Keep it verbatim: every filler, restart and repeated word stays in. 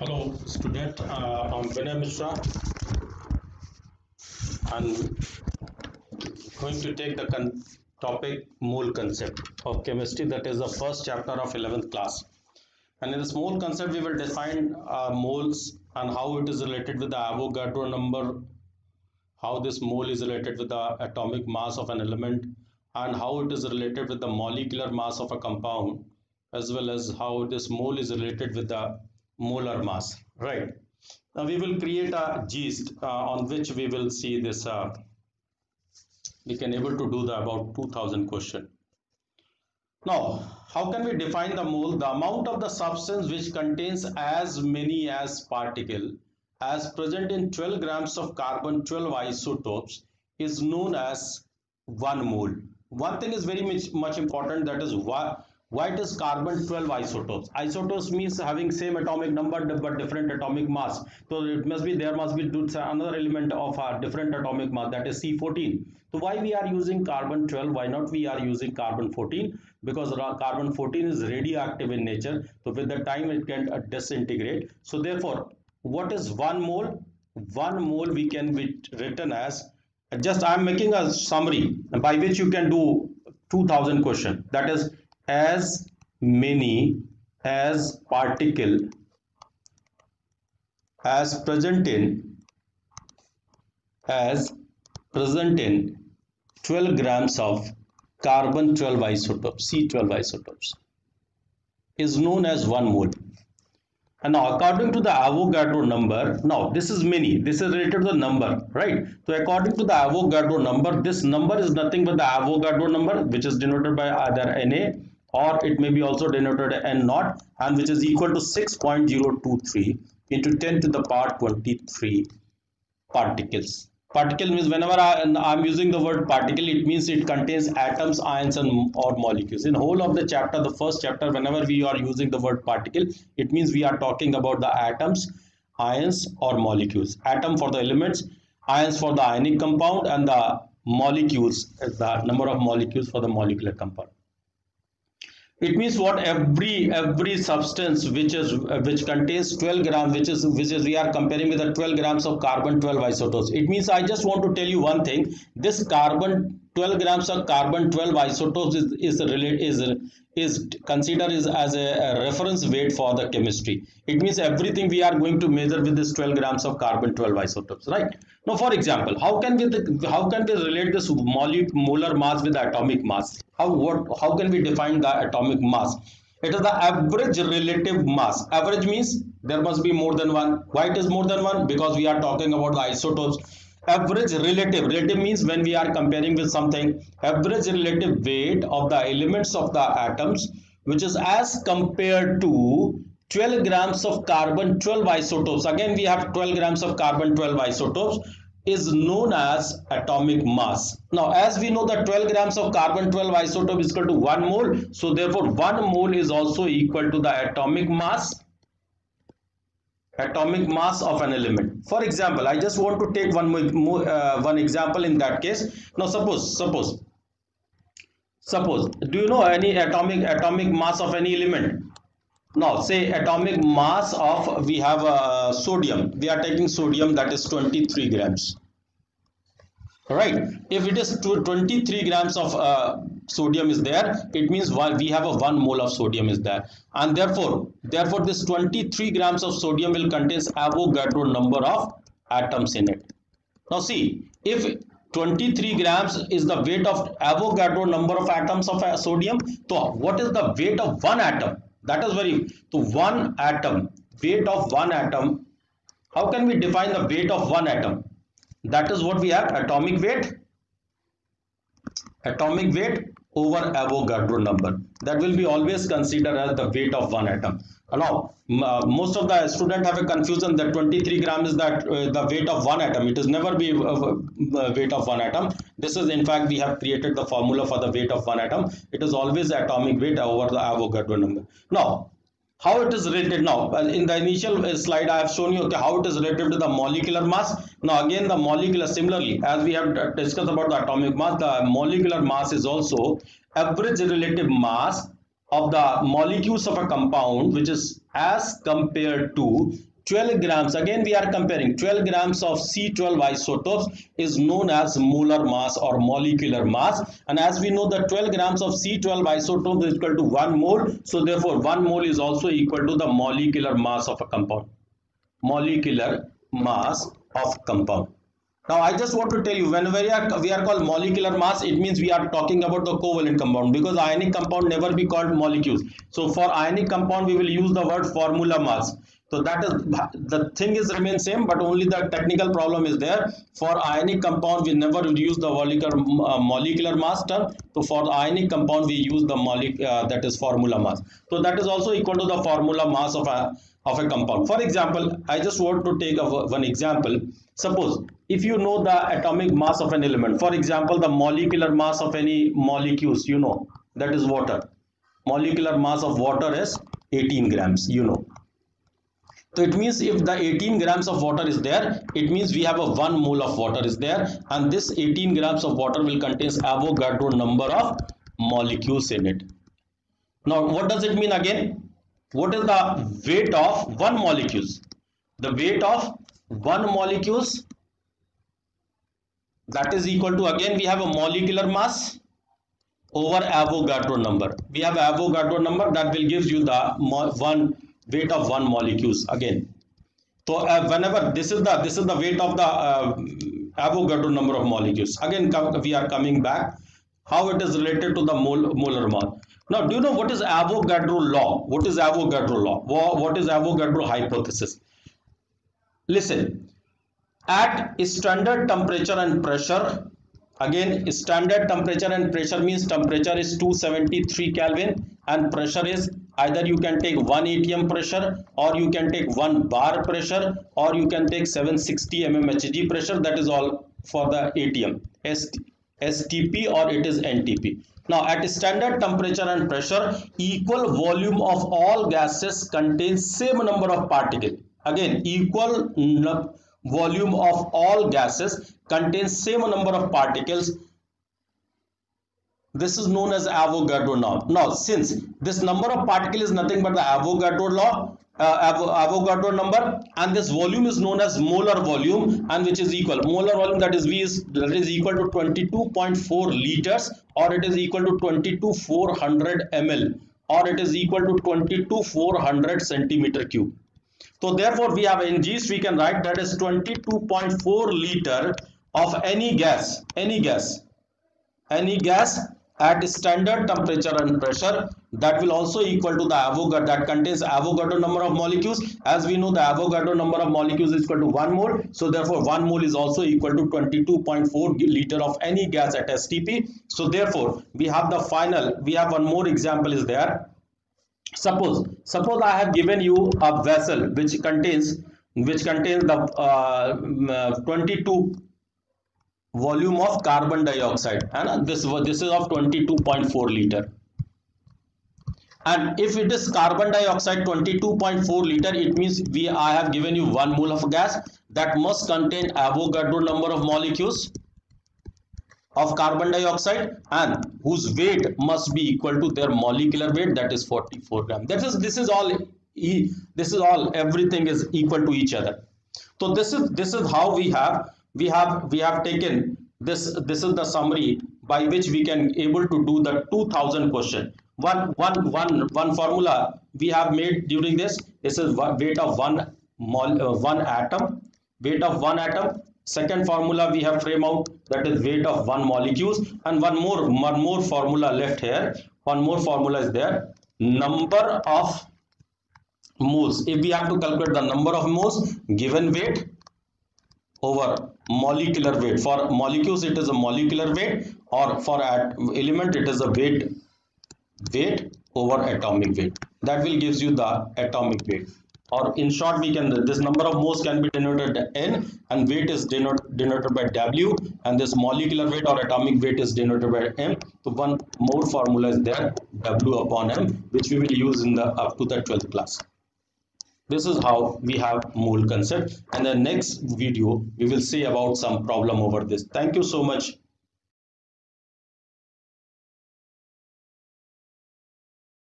Hello student, uh, I'm Vinay Mishra and going to take the con topic mole concept of chemistry, that is the first chapter of eleventh class. And in this mole concept we will define uh, moles and how it is related with the Avogadro number, how this mole is related with the atomic mass of an element and how it is related with the molecular mass of a compound, as well as how this mole is related with the molar mass. Right, now we will create a gist uh, on which we will see this. Uh, we can able to do the about two thousand question. Now how can we define the mole? The amount of the substance which contains as many as particle as present in twelve grams of carbon twelve isotopes is known as one mole. One thing is very much, much important, that is one. Why it is carbon twelve isotopes? Isotopes means having same atomic number but different atomic mass. So it must be, there must be another element of a different atomic mass, that is C fourteen. So why we are using carbon twelve? Why not we are using carbon fourteen? Because carbon fourteen is radioactive in nature. So with the time it can disintegrate. So therefore, what is one mole? One mole we can be written as, just I am making a summary by which you can do two thousand question. That is as many as particle as present in as present in twelve grams of carbon twelve isotopes, C twelve isotopes, is known as one mole. And now according to the Avogadro number, now this is many, this is related to the number, right? So according to the Avogadro number, this number is nothing but the Avogadro number, which is denoted by either N A or it may be also denoted N naught, and which is equal to six point zero two three into ten to the power twenty-three particles. Particle means whenever I am using the word particle, it means it contains atoms, ions and or molecules. In whole of the chapter, the first chapter, whenever we are using the word particle, it means we are talking about the atoms, ions or molecules. Atom for the elements, ions for the ionic compound and the molecules, the number of molecules for the molecular compound. It means what every every substance which is uh, which contains twelve grams, which is which is we are comparing with the twelve grams of carbon twelve isotopes. It means I just want to tell you one thing. This carbon twelve grams of carbon twelve isotopes is is relate is is considered is as a, a reference weight for the chemistry. It means everything we are going to measure with this twelve grams of carbon twelve isotopes. Right. Now, for example, how can we the, how can we relate this molar mass with the atomic mass? How what how can we define the atomic mass? It is the average relative mass. Average means there must be more than one. Why it is more than one? Because we are talking about the isotopes. Average relative, relative means when we are comparing with something, average relative weight of the elements of the atoms, which is as compared to twelve grams of carbon twelve isotopes. Again we have twelve grams of carbon twelve isotopes, is known as atomic mass. Now as we know that twelve grams of carbon twelve isotope is equal to one mole, so therefore one mole is also equal to the atomic mass atomic mass of an element. For example, I just want to take one more uh, one example in that case. Now suppose suppose suppose do you know any atomic atomic mass of any element? Now say atomic mass of, we have uh, sodium, we are taking sodium, that is twenty-three grams. Right, if it is twenty-three grams of uh, sodium is there, it means we have a one mole of sodium is there, and therefore therefore this twenty-three grams of sodium will contains Avogadro number of atoms in it. Now see, if twenty-three grams is the weight of Avogadro number of atoms of sodium, so what is the weight of one atom? That is very, so one atom, weight of one atom, how can we define the weight of one atom? That is what we have, atomic weight atomic weight over Avogadro number. That will be always considered as the weight of one atom. Now uh, most of the students have a confusion that twenty-three grams is that uh, the weight of one atom. It is never be uh, weight of one atom. This is, in fact, we have created the formula for the weight of one atom. It is always atomic weight over the Avogadro number. Now how it is related? Now in the initial slide I have shown you, okay, how it is related to the molecular mass. Now again the molecular, similarly as we have discussed about the atomic mass, the molecular mass is also average relative mass of the molecules of a compound which is as compared to twelve grams. Again we are comparing twelve grams of C twelve isotopes is known as molar mass or molecular mass, and as we know the twelve grams of C twelve isotopes is equal to one mole, so therefore one mole is also equal to the molecular mass of a compound. Molecular mass of compound. Now I just want to tell you, whenever we are, we are called molecular mass, it means we are talking about the covalent compound, because ionic compound never be called molecules. So for ionic compound we will use the word formula mass. So that is, the thing is remain same, but only the technical problem is there. For ionic compound we never use the molecular, uh, molecular mass term. So for ionic compound we use the molecule uh, that is formula mass. So that is also equal to the formula mass of a of a compound. For example, I just want to take a, one example. Suppose if you know the atomic mass of an element, for example the molecular mass of any molecules, you know, that is water. Molecular mass of water is eighteen grams, you know. So it means if the eighteen grams of water is there, it means we have a one mole of water is there, and this eighteen grams of water will contains Avogadro number of molecules in it. Now what does it mean again? What is the weight of one molecules? The weight of one molecules, that is equal to, again we have a molecular mass over Avogadro number. We have Avogadro number that will give you the one weight of one molecules again. So uh, whenever this is the this is the weight of the uh, Avogadro number of molecules. Again we are coming back how it is related to the mol molar mass. Now, do you know what is Avogadro law? What is Avogadro law? What is Avogadro hypothesis? Listen, at standard temperature and pressure, again standard temperature and pressure means temperature is two seventy-three Kelvin and pressure is, either you can take one A T M pressure, or you can take one bar pressure, or you can take seven sixty millimeter Hg pressure. That is all for the A T M, S T P or it is N T P. Now at standard temperature and pressure, equal volume of all gases contains same number of particles. Again, equal volume of all gases contains same number of particles. This is known as Avogadro norm. Now since this number of particles is nothing but the Avogadro law, uh, Avo Avogadro number, and this volume is known as molar volume, and which is equal, molar volume that is V is, that is equal to twenty-two point four liters, or it is equal to twenty-two thousand four hundred milliliters, or it is equal to twenty-two thousand four hundred centimeter cube. So therefore we have in G's we can write that is twenty-two point four liter of any gas, any gas, any gas at standard temperature and pressure, that will also equal to the Avogadro, that contains Avogadro number of molecules. As we know the Avogadro number of molecules is equal to one mole, so therefore one mole is also equal to twenty-two point four liter of any gas at S T P. So therefore we have the final, we have one more example is there. Suppose, suppose I have given you a vessel which contains, which contains the uh, twenty-two volume of carbon dioxide, and this this is of twenty-two point four liter, and if it is carbon dioxide twenty-two point four liter, it means we I have given you one mole of gas that must contain Avogadro number of molecules of carbon dioxide, and whose weight must be equal to their molecular weight, that is forty-four grams. That is, this is all, this is all, everything is equal to each other. So this is this is how we have we have we have taken this. This is the summary by which we can able to do the two thousand question. One one one one formula we have made during this. This is weight of one mol, uh, one atom, weight of one atom. Second formula we have framed out, that is weight of one molecules, and one more one more formula left here. One more formula is there, number of moles. If we have to calculate the number of moles, given weight over molecular weight. For molecules it is a molecular weight, or for element it is a weight weight over atomic weight. That will gives you the atomic weight. Or in short, we can, this number of moles can be denoted N, and weight is denoted, denoted by W, and this molecular weight or atomic weight is denoted by M. So one more formula is there, W upon M, which we will use in the up to the twelfth class. This is how we have mole concept, and the next video we will see about some problem over this. Thank you so much.